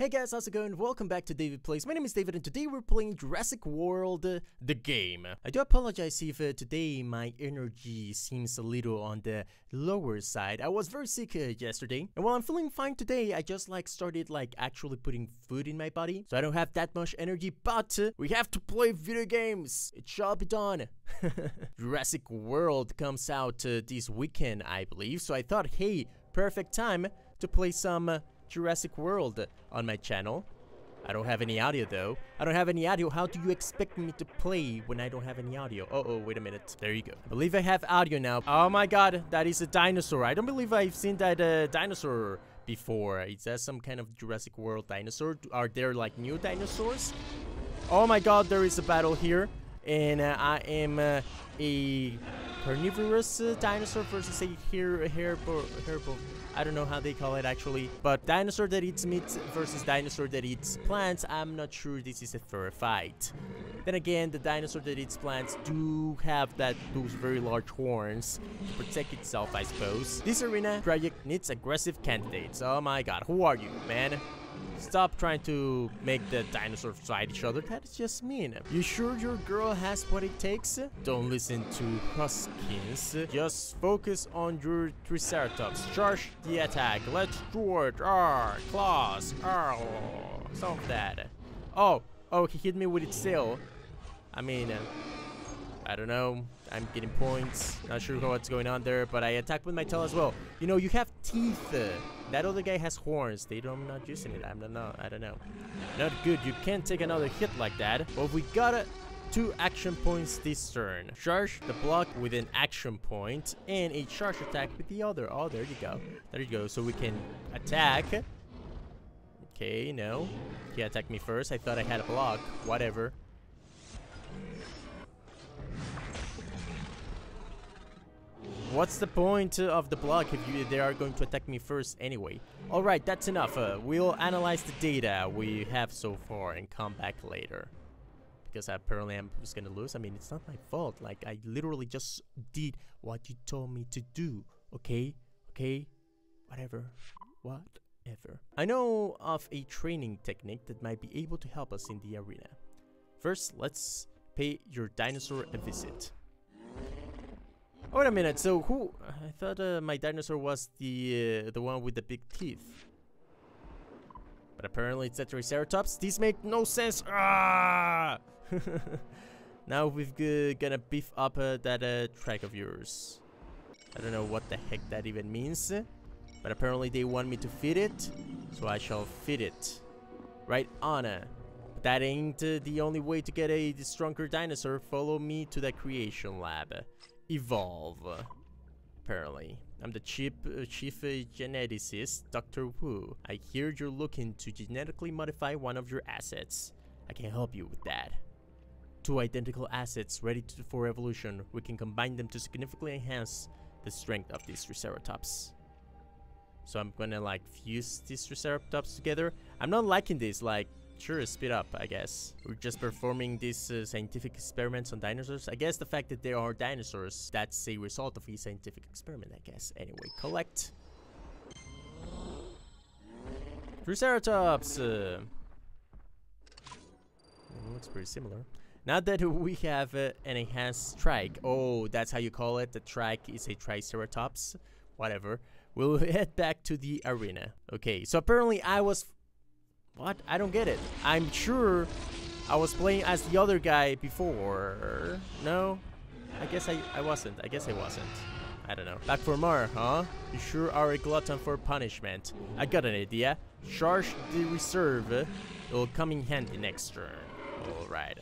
Hey guys, how's it going? Welcome back to David Plays. My name is David and today we're playing Jurassic World, the game. I do apologize if today my energy seems a little on the lower side. I was very sick yesterday. And while I'm feeling fine today, I just started actually putting food in my body. So I don't have that much energy, but we have to play video games. It shall be done. Jurassic World comes out this weekend, I believe. So I thought, hey, perfect time to play some Jurassic World on my channel. I don't have any audio though. I don't have any audio. How do you expect me to play when I don't have any audio? Oh, wait a minute. There you go. I believe I have audio now. Oh my god, that is a dinosaur. I don't believe I've seen that dinosaur before. Is that some kind of Jurassic World dinosaur? Are there like new dinosaurs? Oh my god, there is a battle here. And I am a carnivorous dinosaur versus a herbivore. I don't know how they call it actually, but dinosaur that eats meat versus dinosaur that eats plants. I'm not sure this is a fair fight. Then again, the dinosaur that eats plants do have those very large horns to protect itself, I suppose. This arena project needs aggressive candidates. Oh my god, who are you, man? Stop trying to make the dinosaurs fight each other. That is just mean. You sure your girl has what it takes? Don't listen to Huskins. Just focus on your Triceratops. Charge the attack. Let's do it. Arr, claws. Arr, some of that. Oh, he hit me with its tail. I mean, I don't know. I'm getting points. Not sure what's going on there, but I attack with my tail as well. You know, you have teeth. That other guy has horns. They don't, I'm not using it. I don't know. Not good. You can't take another hit like that. But we got 2 action points this turn. Charge the block with an action point and a charge attack with the other. Oh, there you go. There you go. So we can attack. Okay, no. He attacked me first. I thought I had a block. Whatever. What's the point of the block if they are going to attack me first anyway? Alright, that's enough. We'll analyze the data we have so far and come back later. Because apparently I'm just gonna lose. I mean, it's not my fault. Like, I literally just did what you told me to do. Okay? Okay? Whatever. Whatever. I know of a training technique that might be able to help us in the arena. First, let's pay your dinosaur a visit. Oh, wait a minute, so who? I thought my dinosaur was the one with the big teeth. But apparently it's a Triceratops. These make no sense. Ah! Now we're gonna beef up that track of yours. I don't know what the heck that even means. But apparently they want me to feed it. So I shall feed it. Right on. But that ain't the only way to get a stronger dinosaur. Follow me to the creation lab. Evolve. Apparently, I'm the chief geneticist, Dr. Wu. I hear you're looking to genetically modify one of your assets. I can help you with that. 2 identical assets ready for evolution. We can combine them to significantly enhance the strength of this Triceratops. So I'm gonna fuse these Triceratops together. I'm not liking this. Sure, speed up, I guess. We're just performing these scientific experiments on dinosaurs. I guess the fact that there are dinosaurs, that's a result of a scientific experiment, I guess. Anyway, collect. Triceratops! It looks pretty similar. Now that we have an enhanced trike. Oh, that's how you call it. The trike is a Triceratops. Whatever. We'll head back to the arena. Okay, so apparently I was... What? I don't get it. I'm sure I was playing as the other guy before. No? I guess I wasn't. I don't know. Back for more, huh? You sure are a glutton for punishment. I got an idea. Charge the reserve. It will come in handy next turn. Alright.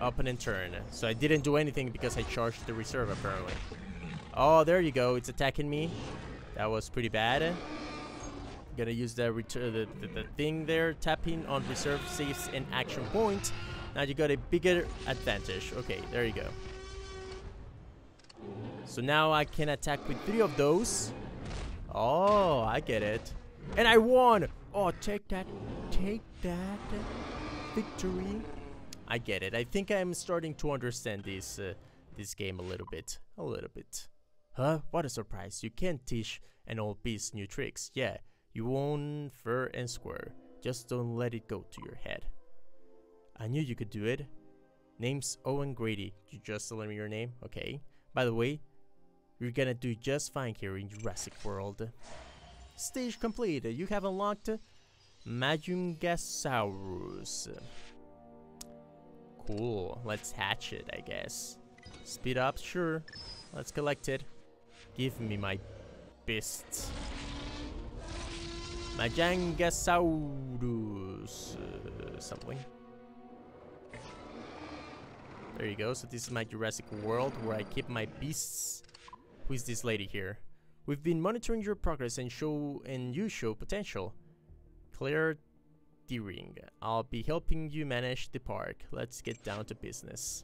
Up and in turn. So I didn't do anything because I charged the reserve apparently. Oh, there you go. It's attacking me. That was pretty bad. Gonna use the thing there, tapping on reserve saves an action point. Now you got a bigger advantage. Okay, there you go. So now I can attack with 3 of those. Oh, I get it. And I won! Oh, take that victory. I get it. I think I'm starting to understand this game a little bit. Huh? What a surprise. You can't teach an old beast new tricks. Yeah. You won fair and square. Just don't let it go to your head. I knew you could do it. Name's Owen Grady. You just tell me your name? Okay. By the way, you're gonna do just fine here in Jurassic World. Stage complete. You have unlocked Majungasaurus. Cool. Let's hatch it, I guess. Speed up? Sure. Let's collect it. Give me my beast. Majungasaurus something. There you go, so this is my Jurassic World where I keep my beasts. Who is this lady here? We've been monitoring your progress and you show potential. Claire Deering. I'll be helping you manage the park. Let's get down to business.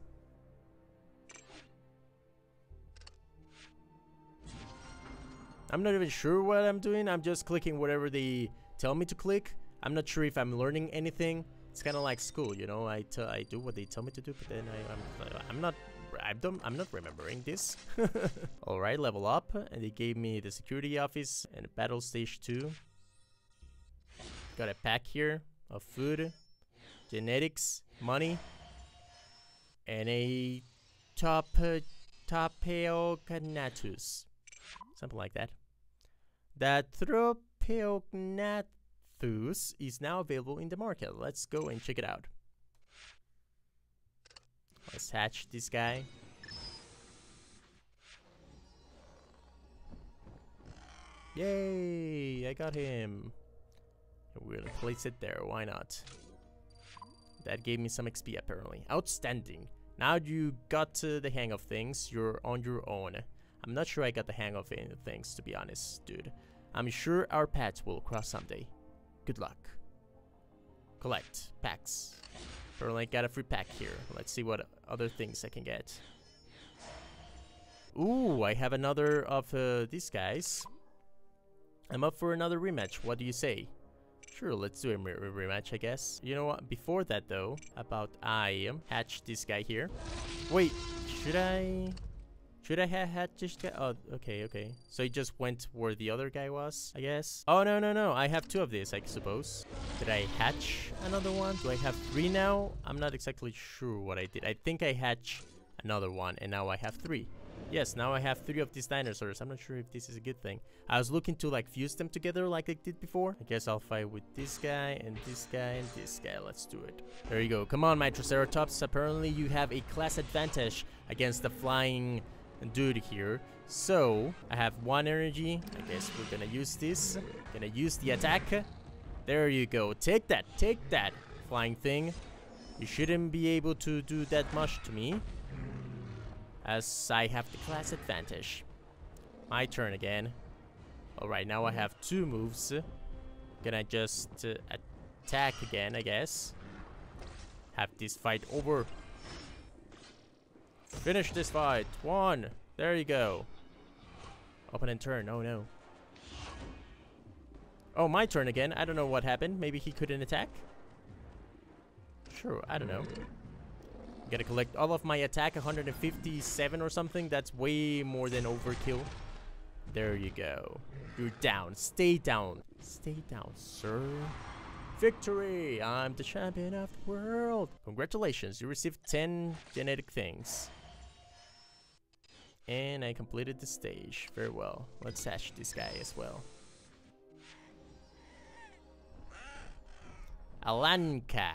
I'm not even sure what I'm doing. I'm just clicking whatever they tell me to click. I'm not sure if I'm learning anything. It's kind of like school, you know. I do what they tell me to do, but then I'm not remembering this. All right, level up, and they gave me the security office and battle stage 2. Got a pack here of food, genetics, money, and a Tropeognathus, something like that. That Tropeognathus is now available in the market. Let's go and check it out. Let's hatch this guy. Yay, I got him. We're gonna place it there, why not? That gave me some XP apparently. Outstanding. Now you got the hang of things, you're on your own. I'm not sure I got the hang of things, to be honest, dude. I'm sure our paths will cross someday. Good luck. Collect packs. Apparently I got a free pack here. Let's see what other things I can get. Ooh, I have another of these guys. I'm up for another rematch, what do you say? Sure, let's do a rematch, I guess. You know what, before that though, I hatch this guy here. Wait, should I have hatched this guy? Oh, okay. So he just went where the other guy was, I guess. Oh, no. I have 2 of these, I suppose. Did I hatch another one? Do I have 3 now? I'm not exactly sure what I did. I think I hatched another one, and now I have 3. Yes, now I have 3 of these dinosaurs. I'm not sure if this is a good thing. I was looking to, like, fuse them together like I did before. I guess I'll fight with this guy, and this guy, and this guy. Let's do it. There you go. Come on, my Triceratops. Apparently, you have a class advantage against the flying dude here. So I have 1 energy. I guess we're gonna use this. Gonna use the attack. There you go. Take that. Take that, flying thing. You shouldn't be able to do that much to me, as I have the class advantage. My turn again. Alright, now I have 2 moves. Can I just attack again, I guess? Have this fight over. Finish this fight. 1. There you go. Open and turn. Oh no. Oh, my turn again. I don't know what happened. Maybe he couldn't attack? Sure, I don't know. Gotta collect all of my attack, 157 or something. That's way more than overkill. There you go. You're down. Stay down. Stay down, sir. Victory! I'm the champion of the world. Congratulations, you received 10 genetic things. And I completed the stage. Very well. Let's hatch this guy as well. Alanka.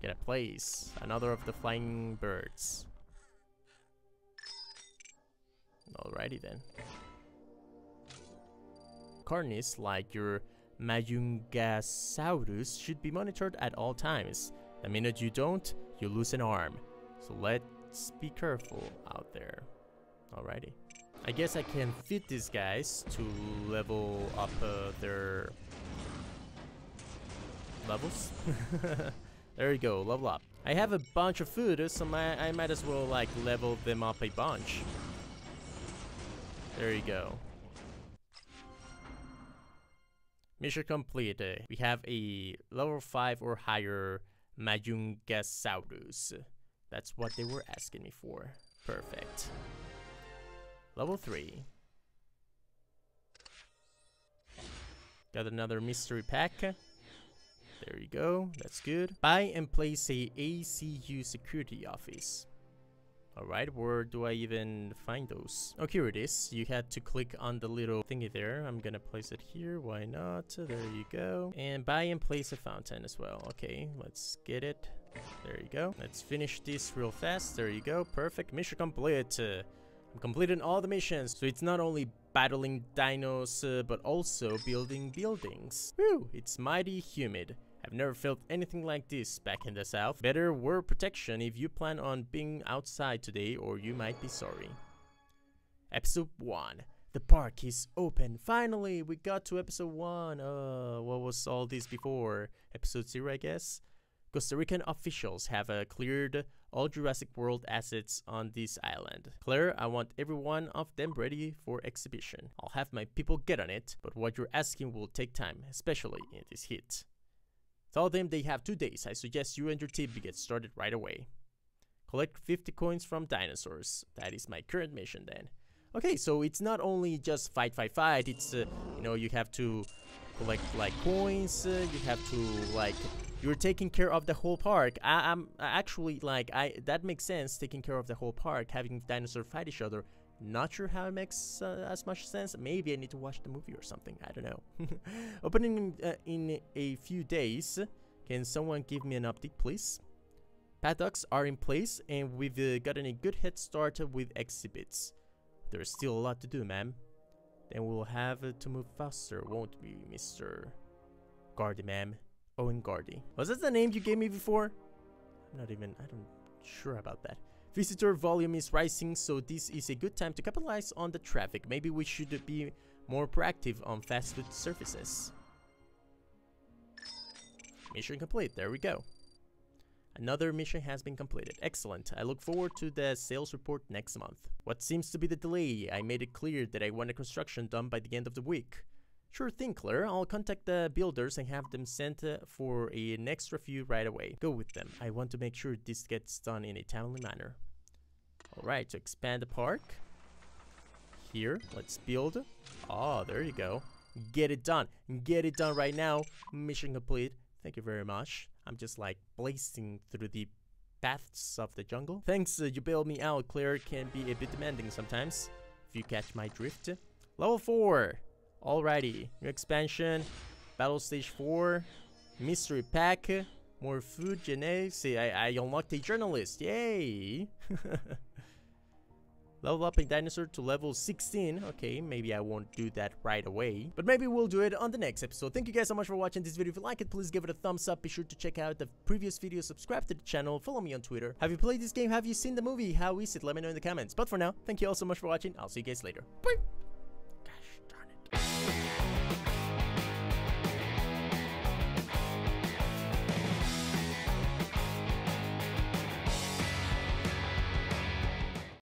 Get a place, another of the flying birds. Alrighty then. Carnies like your Majungasaurus should be monitored at all times. The minute you don't, you lose an arm. So let's be careful out there. Alrighty. I guess I can feed these guys to level up their levels. There you go, level up. I have a bunch of food, so I might as well, like, level them up a bunch. There you go. Mission complete. We have a level 5 or higher Majungasaurus. That's what they were asking me for. Perfect. Level 3. Got another mystery pack. There you go. That's good. Buy and place a ACU security office. Alright, where do I even find those? Oh, here it is. You had to click on the little thingy there. I'm gonna place it here. Why not? There you go. And buy and place a fountain as well. Okay, let's get it. There you go. Let's finish this real fast. There you go. Perfect. Mission complete. I'm completing all the missions. So it's not only battling dinos, but also building buildings. Whew, it's mighty humid. I've never felt anything like this back in the South. Better wear protection if you plan on being outside today, or you might be sorry. Episode 1. The park is open. Finally, we got to episode 1. What was all this before? Episode 0, I guess? Costa Rican officials have cleared all Jurassic World assets on this island. Claire, I want every one of them ready for exhibition. I'll have my people get on it, but what you're asking will take time, especially in this heat. Tell them they have 2 days. I suggest you and your team get started right away. Collect 50 coins from dinosaurs. That is my current mission then. Okay, so it's not only just fight, fight, fight. It's, you know, you have to collect, like, coins. You have to, like, you're taking care of the whole park. I'm actually, like, that makes sense. Taking care of the whole park, having dinosaurs fight each other. Not sure how it makes as much sense. Maybe I need to watch the movie or something. I don't know. Opening in a few days. Can someone give me an update, please? Paddocks are in place, and we've gotten a good head start with exhibits. There's still a lot to do, ma'am. Then we'll have to move faster, won't we, Mr. Grady, ma'am? Owen Grady. Was that the name you gave me before? I'm not even... I'm sure about that. Visitor volume is rising, so this is a good time to capitalize on the traffic. Maybe we should be more proactive on fast food services. Mission complete. There we go. Another mission has been completed. Excellent. I look forward to the sales report next month. What seems to be the delay? I made it clear that I wanted construction done by the end of the week. Sure thing, Claire. I'll contact the builders and have them sent for an extra few right away. Go with them. I want to make sure this gets done in a timely manner. Alright, to expand the park. Here, let's build. Oh, there you go. Get it done. Get it done right now. Mission complete. Thank you very much. I'm just like blazing through the paths of the jungle. Thanks, you bailed me out. Claire can be a bit demanding sometimes, if you catch my drift. Level 4. Alrighty, new expansion, battle stage 4, mystery pack, more food, genetics. See, I unlocked a journalist, yay! Level up a dinosaur to level 16. Okay, maybe I won't do that right away, but maybe we'll do it on the next episode. Thank you guys so much for watching this video. If you like it, please give it a thumbs up. Be sure to check out the previous video, subscribe to the channel, follow me on Twitter. Have you played this game? Have you seen the movie? How is it? Let me know in the comments. But for now, thank you all so much for watching. I'll see you guys later. Bye!